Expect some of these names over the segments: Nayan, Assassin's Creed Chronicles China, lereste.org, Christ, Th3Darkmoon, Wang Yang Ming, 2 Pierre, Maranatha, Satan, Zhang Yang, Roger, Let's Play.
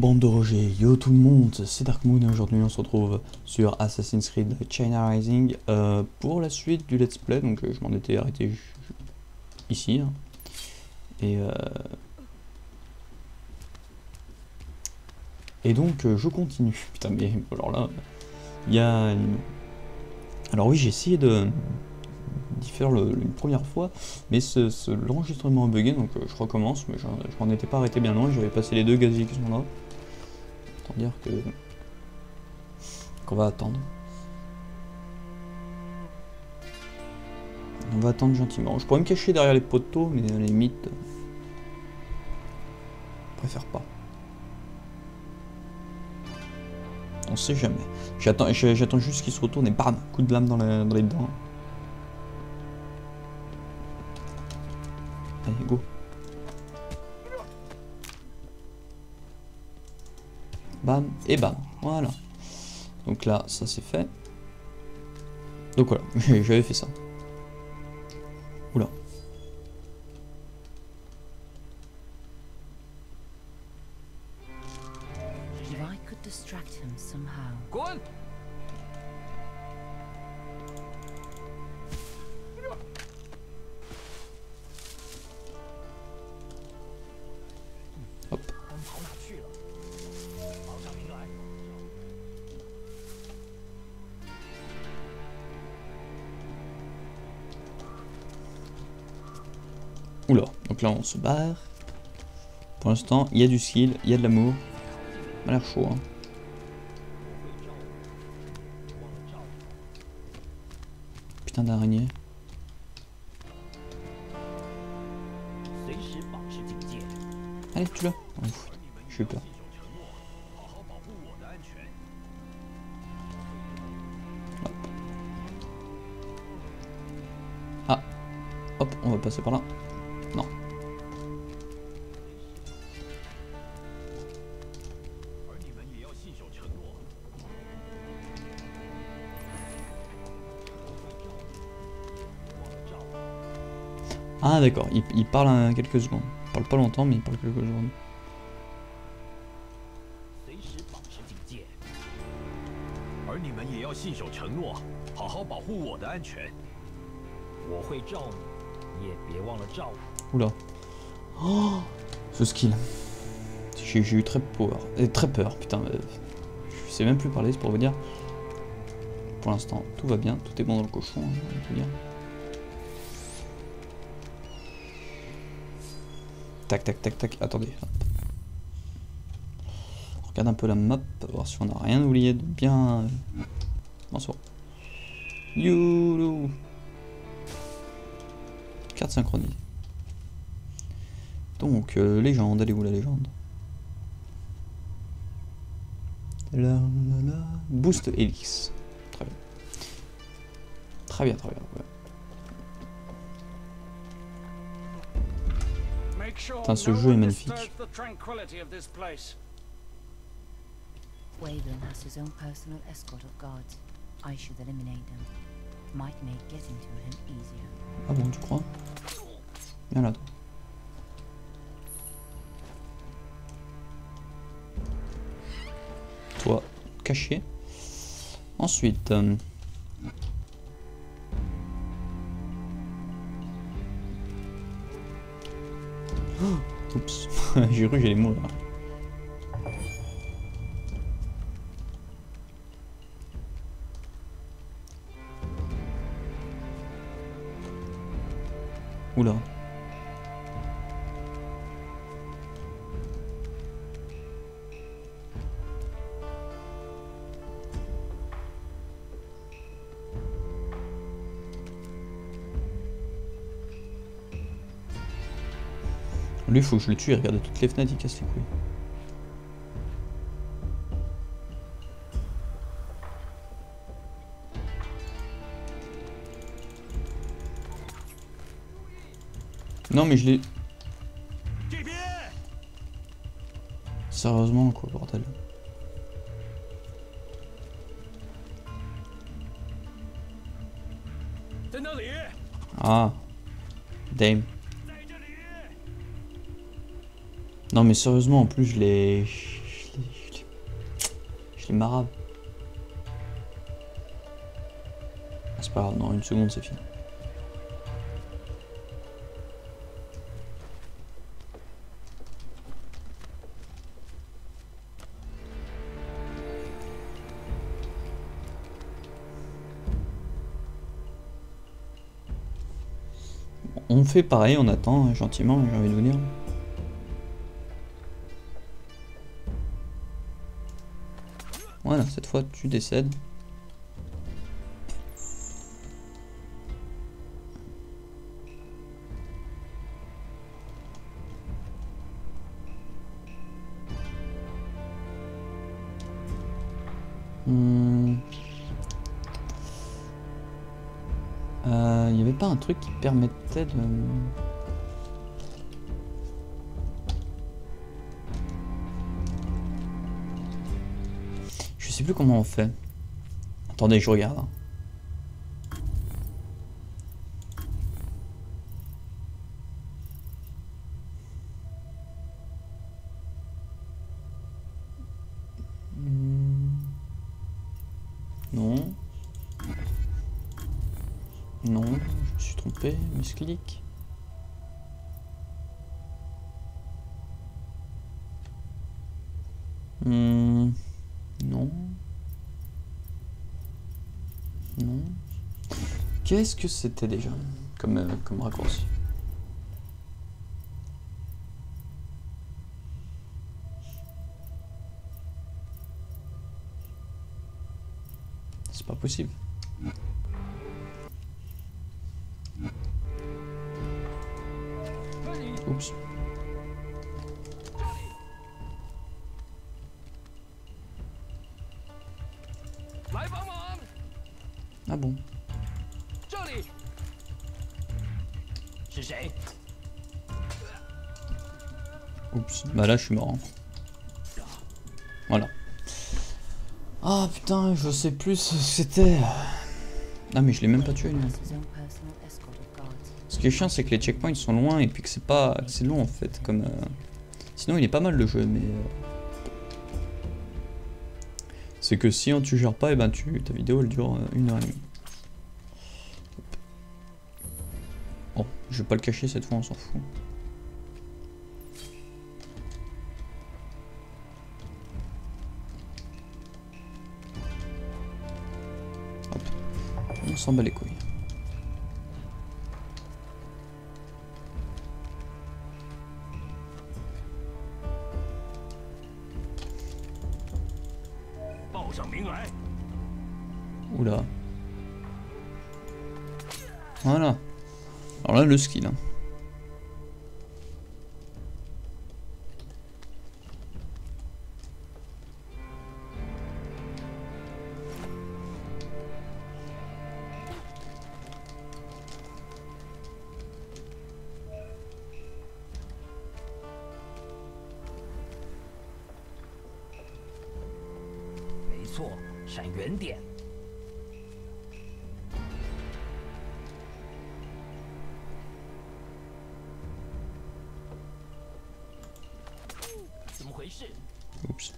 bande de Roger, yo tout le monde, c'est Darkmoon et aujourd'hui on se retrouve sur Assassin's Creed China Rising pour la suite du let's play. Donc je m'en étais arrêté ici hein. Et donc je continue. Putain mais alors là il y a une... Alors oui j'ai essayé de d'y faire une première fois, mais l'enregistrement a bugué, donc je recommence, mais je m'en étais pas arrêté bien loin, j'avais passé les deux gaziers qui sont là. Autant dire que... qu'on va attendre. On va attendre gentiment. Je pourrais me cacher derrière les poteaux, mais à la limite... je préfère pas. On sait jamais. J'attends juste qu'ils se retournent et bam, coup de lame dans les dents. Allez, go. Bam et bam, voilà. Donc là, ça c'est fait. Donc voilà, j'avais fait ça. Oula. Oula, donc là on se barre. Pour l'instant, il y a du skill, il y a de l'amour. Ça a l'air chaud. Hein. Putain d'araignée. Allez, tue-le. J'ai eu peur. Hop. Ah. Hop, on va passer par là. Non. Ah d'accord, il parle quelques secondes. Il parle pas longtemps mais il parle quelques secondes. Oula. Oh, ce skill. J'ai eu très peur, putain. Je sais même plus parler, c'est pour vous dire. Pour l'instant, tout va bien, tout est bon dans le cochon, hein, on peut dire. Tac, tac, tac, tac, attendez. Hop. On regarde un peu la map, voir si on n'a rien oublié de bien... Bonsoir. Youlou. Carte synchronisée. Donc, légende, elle est où la légende? La, la, la. Boost Helix. Très bien. Très bien, très bien. Ouais. Putain, ce jeu est magnifique. Ah bon, tu crois? Viens là, toi. Toi, caché. Ensuite... Oh, oups, j'ai cru que j'ai les mots là. Oula. Lui, faut que je le tue, il regarde toutes les fenêtres, il casse les couilles. Non, mais je l'ai... Sérieusement, quoi, bordel. Ah. Dame. Non mais sérieusement en plus je l'ai qui m'arabe. C'est pas grave, dans une seconde c'est fini. On fait pareil, on attend hein, gentiment, j'ai envie de vous dire. Voilà, cette fois tu décèdes. Pas un truc qui permettait de... Je sais plus comment on fait. Attendez, je regarde. Non. Non. Je suis trompé, misclic. Non. Non. Qu'est-ce que c'était déjà comme raccourci? C'est pas possible. Oups. Ah bon. Oups. Bah là je suis mort. Voilà. Ah putain, je sais plus ce que c'était. Ah mais je l'ai même pas tué lui. Ce qui est chiant, c'est que les checkpoints sont loin et puis que c'est pas, c'est long en fait. Comme sinon, il est pas mal le jeu, mais c'est que si on tu gères pas, et ben ta vidéo elle dure 1h30. Bon, je vais pas le cacher cette fois, on s'en fout. Hop, on s'en bat les couilles. Oula. Voilà. Alors là, le skill. Hein. Oups.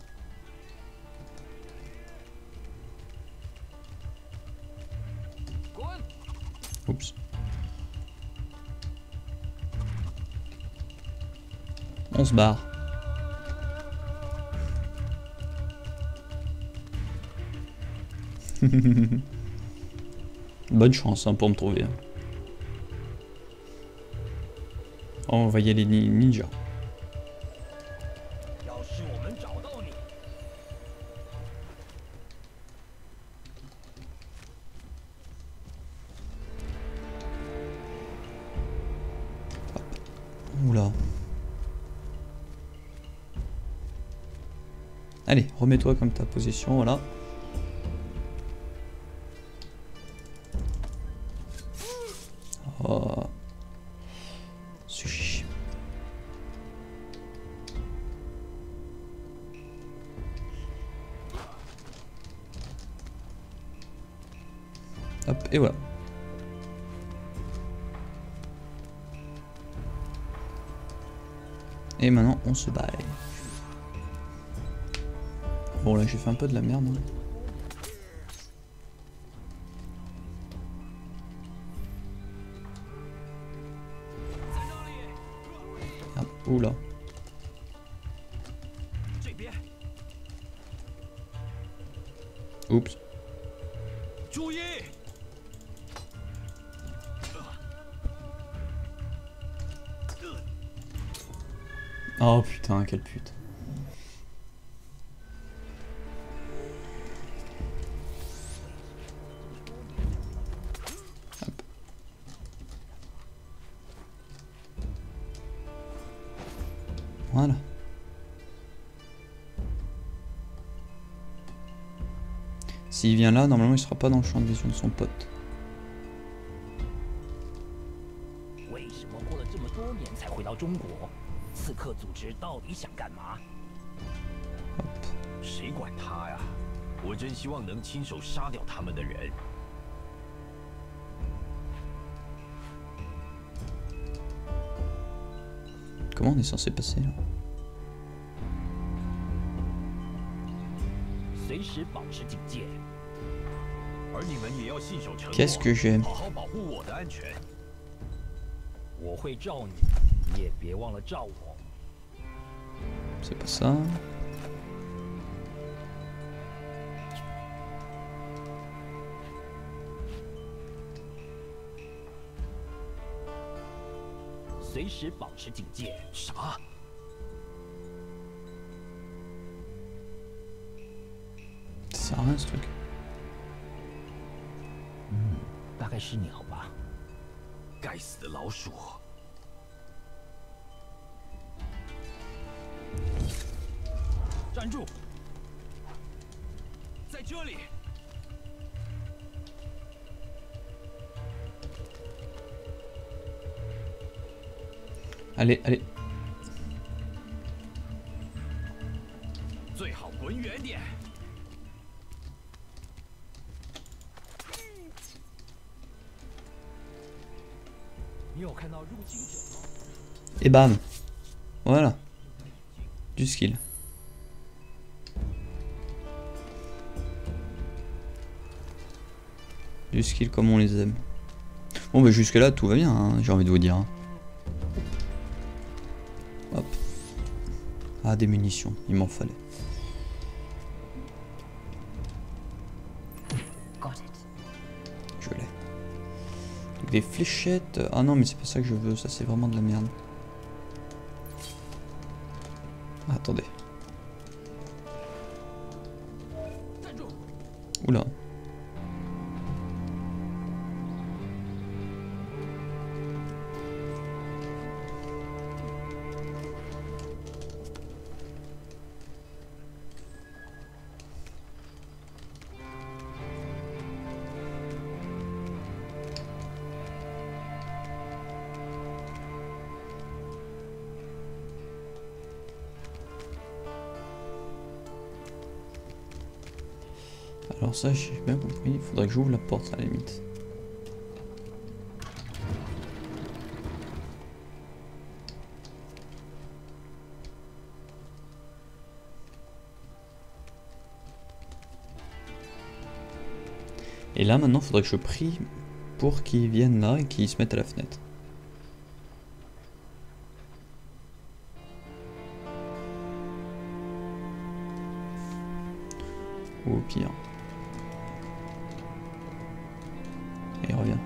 Oups. On se barre. Bonne chance hein, pour me trouver. Oh, on va y aller les ninjas. Oula. Allez, remets-toi comme ta position, voilà. Oh. Sushi. Hop, et voilà. Et maintenant on se baille. Bon là j'ai fait un peu de la merde. Hein. Ah, oula. Oups. Oh putain, quelle pute. Hop. Voilà. S'il vient là, normalement il sera pas dans le champ de vision de son pote. Comment on est censé passer là? Qu'est-ce que j'aime? C'est pas ça. Ça sert à rien ce truc. Allez, allez. Et bam. Voilà. Du skill. Du skill comme on les aime. Bon bah jusque là tout va bien, hein, j'ai envie de vous dire. Hein. Hop. Ah des munitions, il m'en fallait. Je l'ai. Des fléchettes. Ah non mais c'est pas ça que je veux, ça c'est vraiment de la merde. Ah, attendez. Oula. Alors ça j'ai bien compris, il faudrait que j'ouvre la porte à la limite. Et là maintenant il faudrait que je prie pour qu'ils viennent là et qu'ils se mettent à la fenêtre. Ou au pire. Et reviens.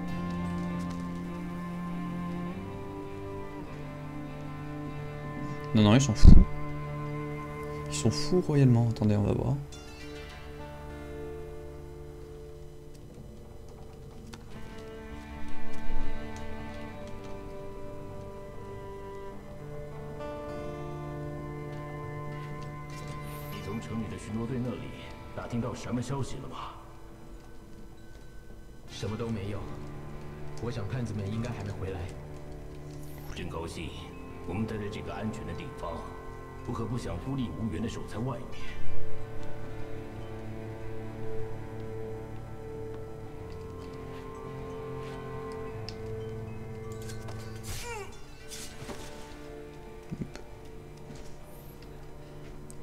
Non, non, ils sont fous. Ils sont fous royalement. Attendez, on va voir.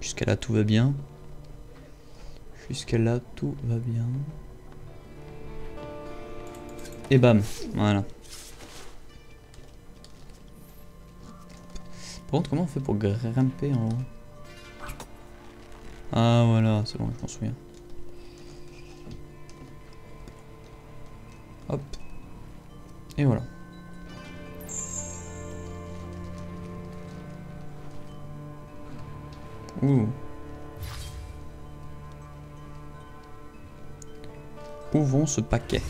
Jusqu'à là tout va bien. Jusque là tout va bien. Et bam, voilà. Par contre, comment on fait pour grimper en haut? Ah voilà, c'est bon, je m'en souviens. Hop. Et voilà. Ouh. Où vont ce paquet?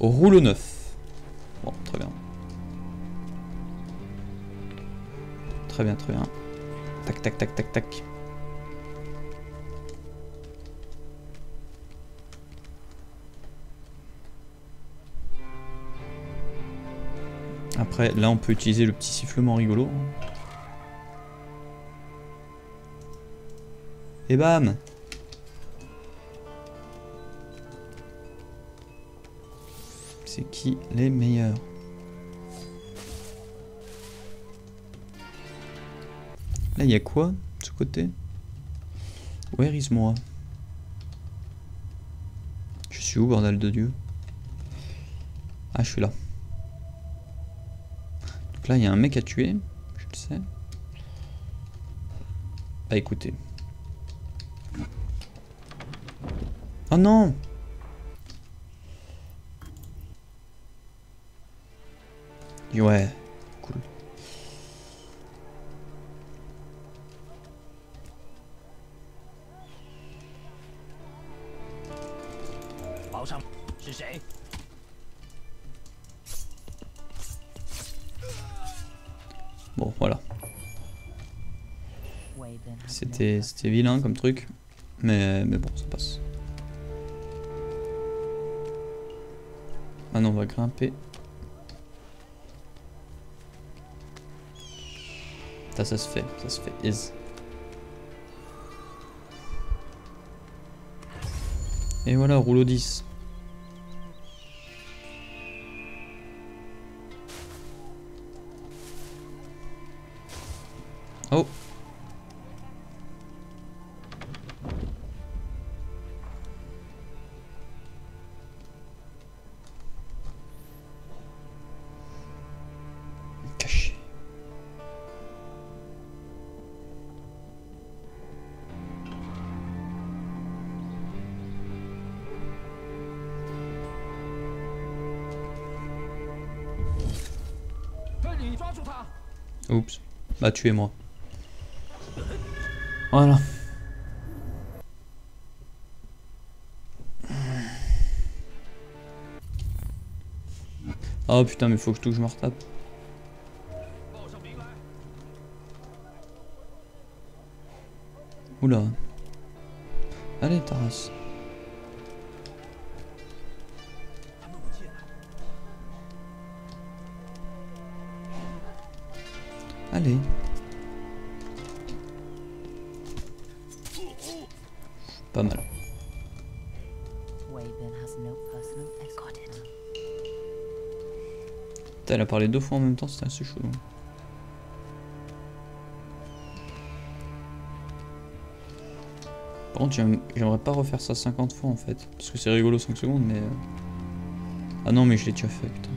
Au rouleau neuf. Bon, très bien. Très bien, très bien. Tac, tac, tac, tac, tac. Après, là, on peut utiliser le petit sifflement rigolo. Et bam! C'est qui les meilleurs? Là, il y a quoi de ce côté? Where is moi? Je suis où, bordel de Dieu? Ah, je suis là. Donc là, il y a un mec à tuer, je le sais. Bah écoutez. Oh non! Ouais, cool. Bon, voilà. C'était vilain comme truc, mais bon, ça passe. Maintenant, on va grimper. Ça se fait, easy. Et voilà, rouleau 10. Oh. Oups, bah tuez-moi. Voilà. Oh putain, mais faut que je me retape. Oula. Allez, Taras. Allez. Pas mal. Putain, elle a parlé deux fois en même temps, c'était assez chaud. Hein. Par contre, j'aimerais pas refaire ça 50 fois en fait. Parce que c'est rigolo 5 secondes, mais. Ah non, mais je l'ai déjà fait, putain.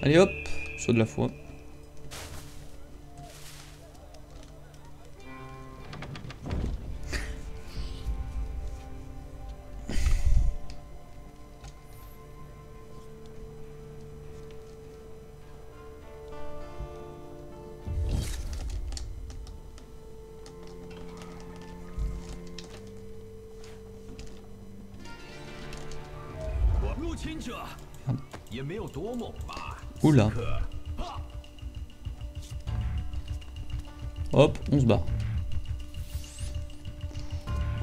Allez hop, saut de la foi. Oula. Hop, on se barre.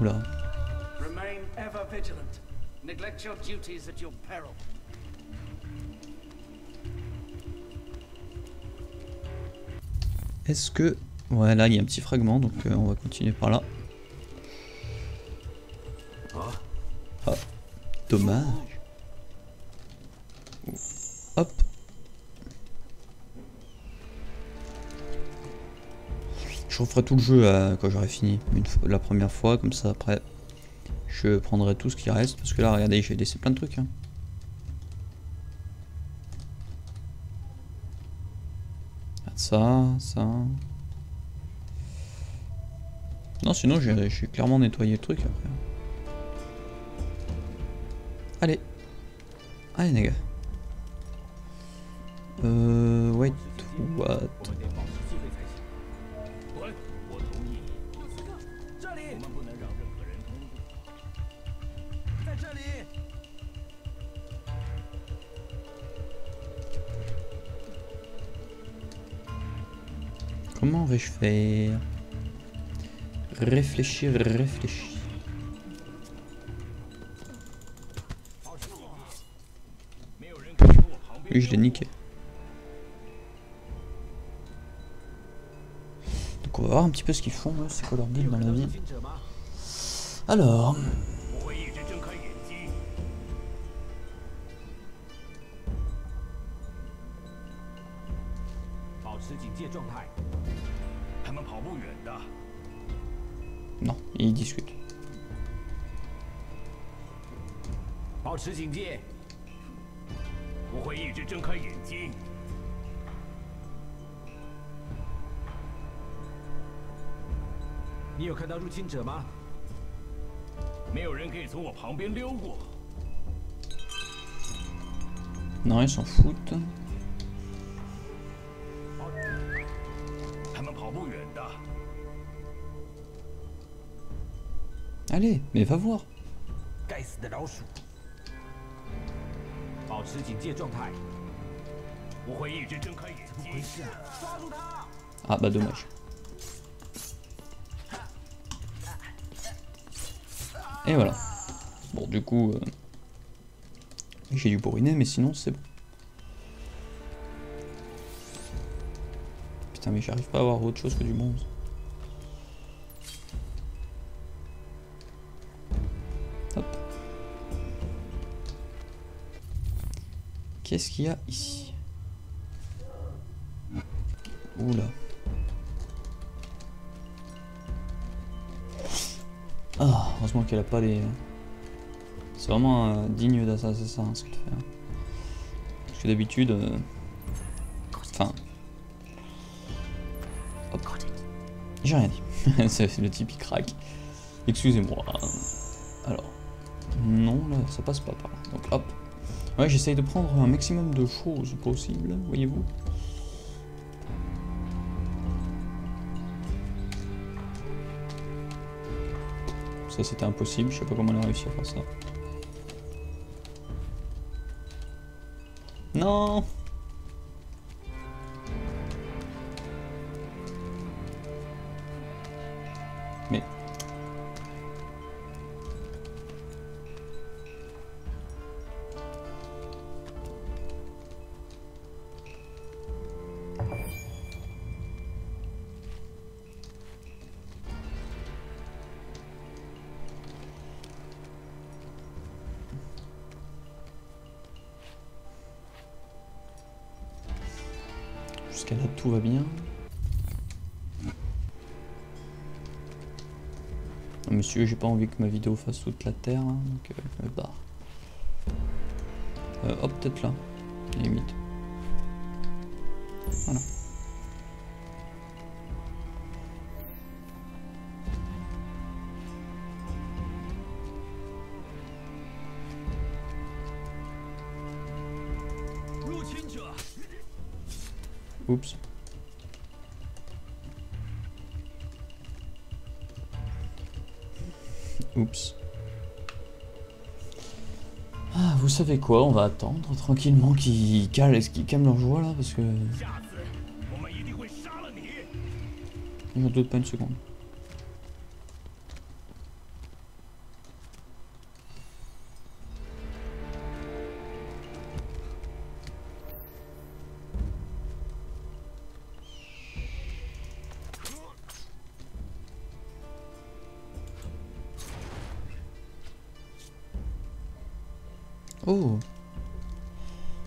Oula. Est-ce que... Ouais, là, il y a un petit fragment, donc on va continuer par là. Ah, dommage. Hop. Je referai tout le jeu quand j'aurai fini la première fois, comme ça après je prendrai tout ce qui reste, parce que là regardez, j'ai laissé plein de trucs. Hein. Ça, ça... Non, sinon j'ai clairement nettoyé le truc après. Allez. Allez, les gars. Wait, what? Comment vais-je faire? Réfléchir, réfléchir. Oui, je l'ai niqué. Donc on va voir un petit peu ce qu'ils font, hein. C'est quoi leur deal dans la vie. Alors... Non, ils discutent. Non, ils s'en foutent. Allez, mais va voir. Ah bah dommage. Et voilà. Bon du coup, j'ai dû bourriner, mais sinon c'est bon. Putain mais j'arrive pas à avoir autre chose que du bronze. Qu'est-ce qu'il y a ici? Oula. Ah, heureusement qu'elle a pas les... C'est vraiment digne d'Assassin, hein, ce qu'elle fait. Hein. Parce que d'habitude... Enfin... J'ai rien dit. C'est le type, il craque. Excusez-moi. Alors... Non, là, ça passe pas par là. Donc hop. Ouais, j'essaye de prendre un maximum de choses possibles, voyez-vous. Ça, c'était impossible. Je sais pas comment on a réussi à faire ça. Non! Mais... Jusqu'à là, tout va bien. Non, monsieur, j'ai pas envie que ma vidéo fasse toute la terre, hein, donc je me barre. Hop, peut-être là, limite. Voilà. Oups. Oups. Ah, vous savez quoi, on va attendre tranquillement qu'ils calment leur joie là, parce que... J'en doute pas une seconde. Oh,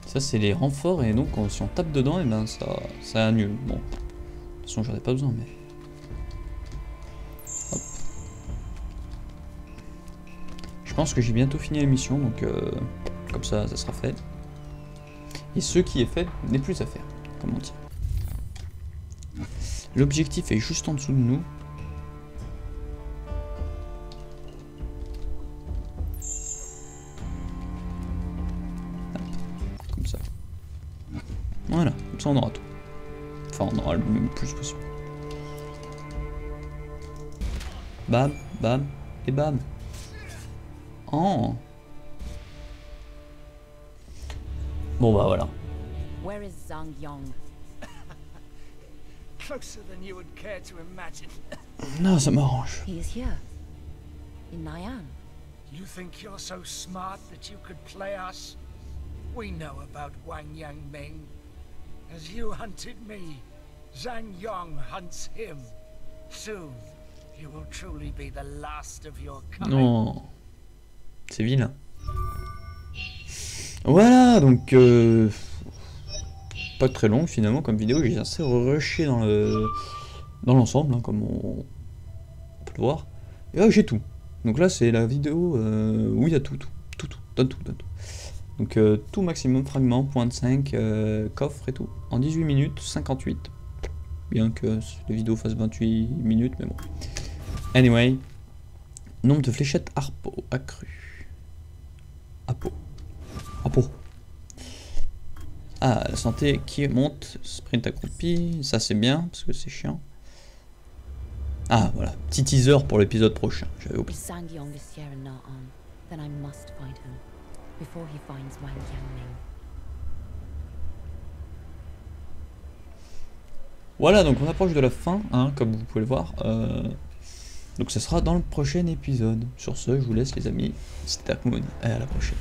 ça c'est les renforts et donc si on tape dedans et ben ça annule. Bon, de toute façon j'en ai pas besoin mais pense que j'ai bientôt fini la mission, donc comme ça, ça sera fait. Et ce qui est fait n'est plus à faire, comme on dit. L'objectif est juste en dessous de nous. Comme ça. Voilà, comme ça on aura tout. Enfin, on aura le plus possible. Bam, bam, et bam. Oh. Bon bah voilà. Where is Zhang Yang? Closer than you would care to imagine. Non, ça m'arrange. He is here. In Nayan. You think you're so smart that you could play us? We know about Wang Yang Ming. As you hunted me, Zhang Yang hunts him. Soon, you will truly be the last of your kind. Non. C'est vilain. Voilà, donc pas très long finalement comme vidéo, j'ai assez rushé dans l'ensemble, hein, comme on peut le voir. Et là j'ai tout. Donc là c'est la vidéo où il y a tout. Donc tout maximum, fragment, point de 5, coffre et tout. En 18 minutes 58. Bien que les vidéos fassent 28 minutes, mais bon. Anyway. Nombre de fléchettes harpo accru. Harpo. Ah, la santé qui monte, sprint accroupi, ça c'est bien parce que c'est chiant. Ah voilà, petit teaser pour l'épisode prochain, j'avais oublié. Voilà, donc on approche de la fin, hein, comme vous pouvez le voir. Donc ce sera dans le prochain épisode. Sur ce, je vous laisse les amis, c'était Th3Darkmoon, et à la prochaine.